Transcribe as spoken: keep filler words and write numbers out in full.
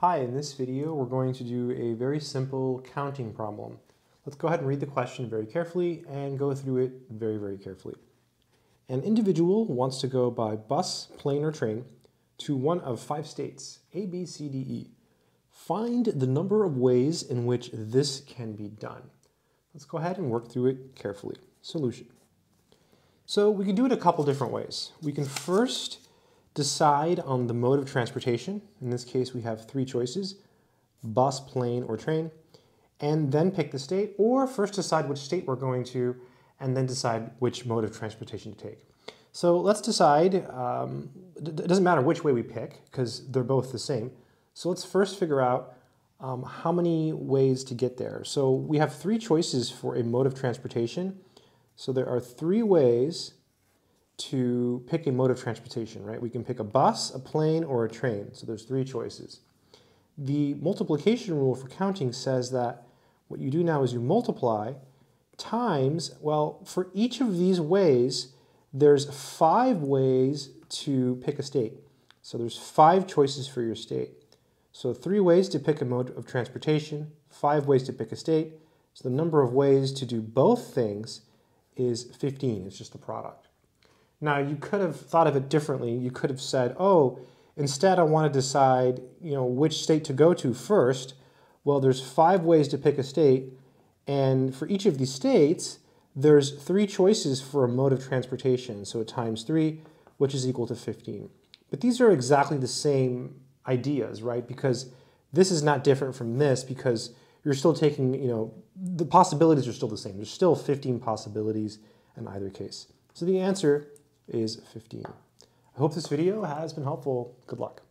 Hi, in this video we're going to do a very simple counting problem. Let's go ahead and read the question very carefully and go through it very, very carefully. An individual wants to go by bus, plane, or train to one of five states, A, B, C, D, E. Find the number of ways in which this can be done. Let's go ahead and work through it carefully. Solution. So we can do it a couple different ways. We can first decide on the mode of transportation. In this case, we have three choices, bus, plane, or train, and then pick the state, or first decide which state we're going to, and then decide which mode of transportation to take. So let's decide, um, it doesn't matter which way we pick, because they're both the same. So let's first figure out um, how many ways to get there. So we have three choices for a mode of transportation. So there are three ways to pick a mode of transportation, right? We can pick a bus, a plane, or a train. So there's three choices. The multiplication rule for counting says that what you do now is you multiply times, well, for each of these ways, there's five ways to pick a state. So there's five choices for your state. So three ways to pick a mode of transportation, five ways to pick a state. So the number of ways to do both things is fifteen. It's just the product. Now, you could have thought of it differently. You could have said, oh, instead I want to decide, you know, which state to go to first. Well, there's five ways to pick a state, and for each of these states, there's three choices for a mode of transportation, so times three, which is equal to fifteen. But these are exactly the same ideas, right? Because this is not different from this, because you're still taking, you know, the possibilities are still the same. There's still fifteen possibilities in either case. So the answer is fifteen. I hope this video has been helpful. Good luck.